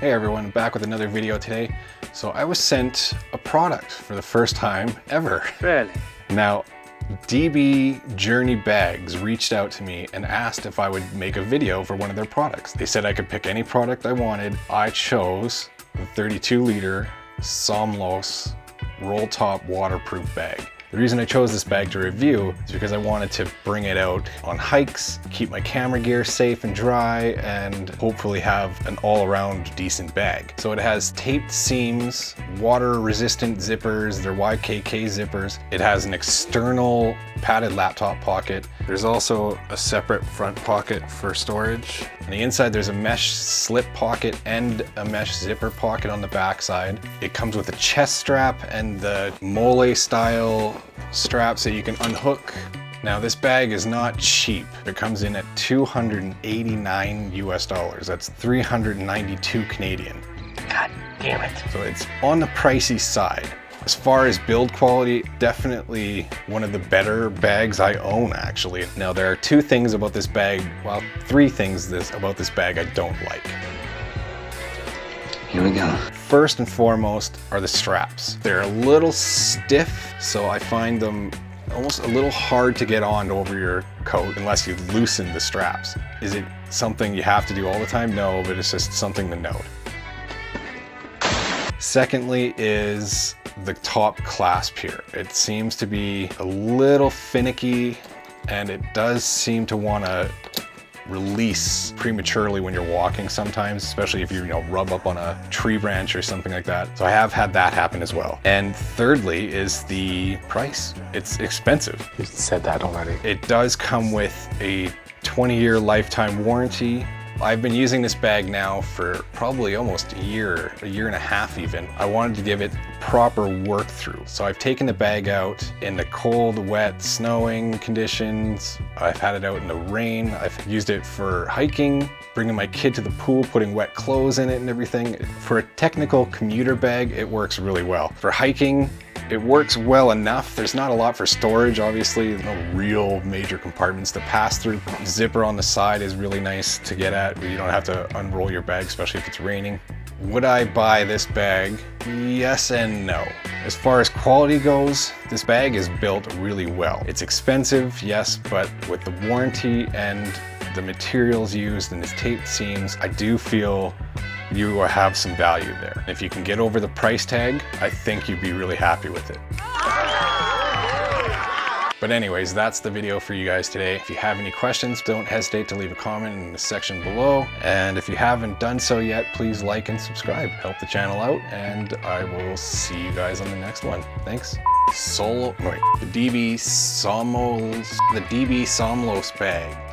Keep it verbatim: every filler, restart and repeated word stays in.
Hey everyone, back with another video today. So I was sent a product for the first time ever. Really? Now, D B Journey Bags reached out to me and asked if I would make a video for one of their products. They said I could pick any product I wanted. I chose the thirty-two liter Somlos Roll Top Waterproof Bag. The reason I chose this bag to review is because I wanted to bring it out on hikes, keep my camera gear safe and dry, and hopefully have an all-around decent bag. So it has taped seams, water-resistant zippers, they're Y K K zippers. It has an external padded laptop pocket. There's also a separate front pocket for storage. On the inside, there's a mesh slip pocket and a mesh zipper pocket on the backside. It comes with a chest strap and the mole style straps that you can unhook. Now this bag is not cheap. It comes in at two hundred eighty-nine US dollars. That's three hundred ninety-two Canadian. God damn it. So it's on the pricey side. As far as build quality, definitely one of the better bags I own actually. Now there are two things about this bag, well, three things this about this bag I don't like. Here we go. First and foremost are the straps. They're a little stiff, so I find them almost a little hard to get on over your coat unless you loosen the straps. Is it something you have to do all the time? No, but it's just something to note. Secondly is the top clasp here. It seems to be a little finicky and it does seem to want to release prematurely when you're walking sometimes, especially if you, you know, rub up on a tree branch or something like that. So I have had that happen as well. And thirdly is the price. It's expensive. You said that already. It does come with a twenty year lifetime warranty. I've been using this bag now for probably almost a year, a year and a half even. I wanted to give it proper work through. So I've taken the bag out in the cold, wet, snowing conditions. I've had it out in the rain. I've used it for hiking, bringing my kid to the pool, putting wet clothes in it and everything. For a technical commuter bag, it works really well. For hiking, it works well enough. There's not a lot for storage, obviously. No real major compartments. The pass-through zipper on the side is really nice to get at. You don't have to unroll your bag, especially if it's raining. Would I buy this bag? Yes and no. As far as quality goes, this bag is built really well. It's expensive, yes, but with the warranty and the materials used and the taped seams, I do feel you will have some value there. If you can get over the price tag, I think you'd be really happy with it. But anyways, that's the video for you guys today. If you have any questions, don't hesitate to leave a comment in the section below. And if you haven't done so yet, please like and subscribe. Help the channel out, and I will see you guys on the next one. Thanks. Solo, wait, the D B Somlos, the D B Somlos bag.